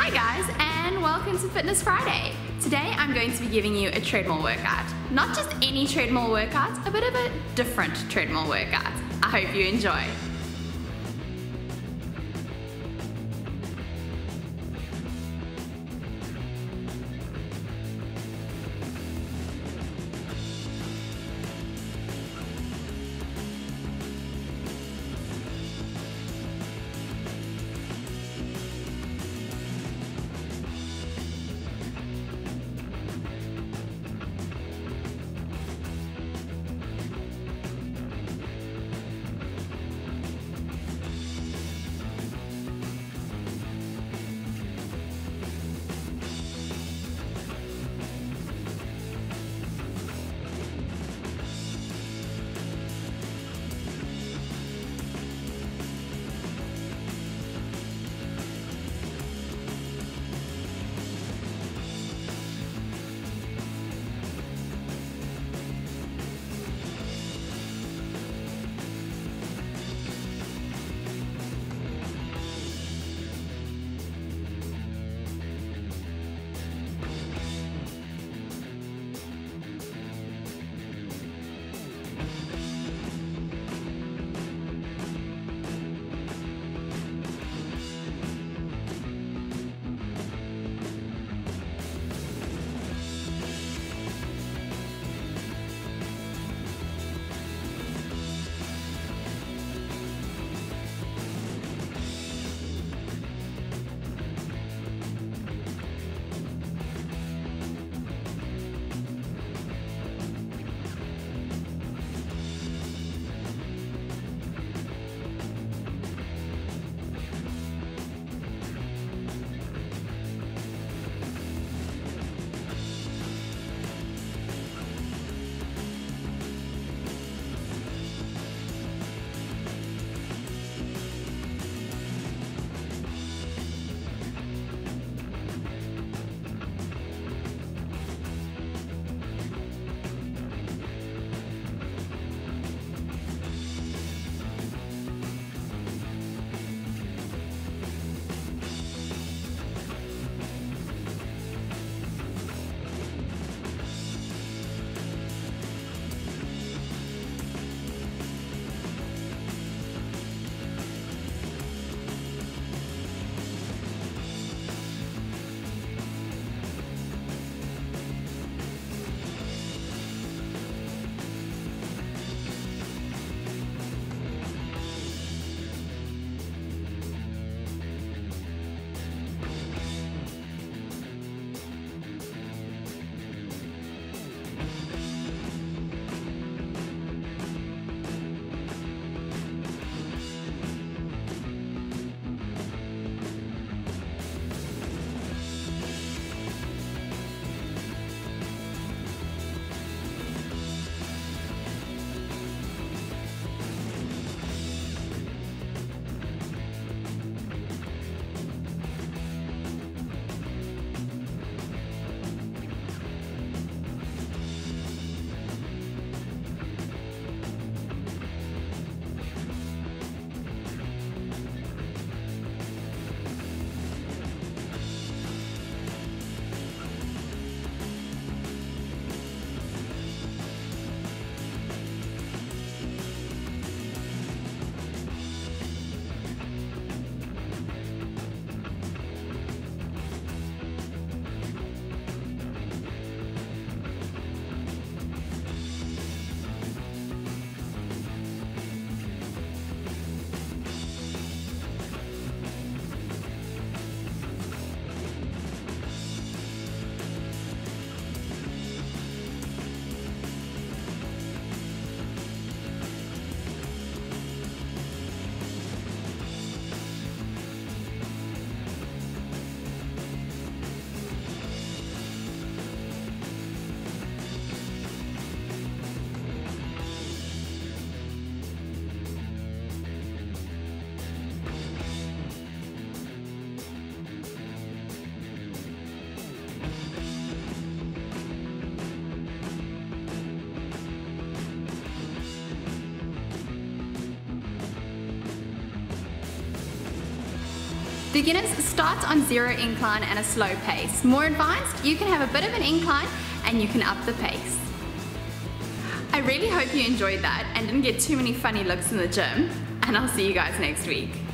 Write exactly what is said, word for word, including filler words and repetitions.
Hi guys, and welcome to Fitness Friday. Today I'm going to be giving you a treadmill workout. Not just any treadmill workout, a bit of a different treadmill workout. I hope you enjoy. Beginners starts on zero incline and a slow pace. More advanced, you can have a bit of an incline and you can up the pace. I really hope you enjoyed that and didn't get too many funny looks in the gym, and I'll see you guys next week.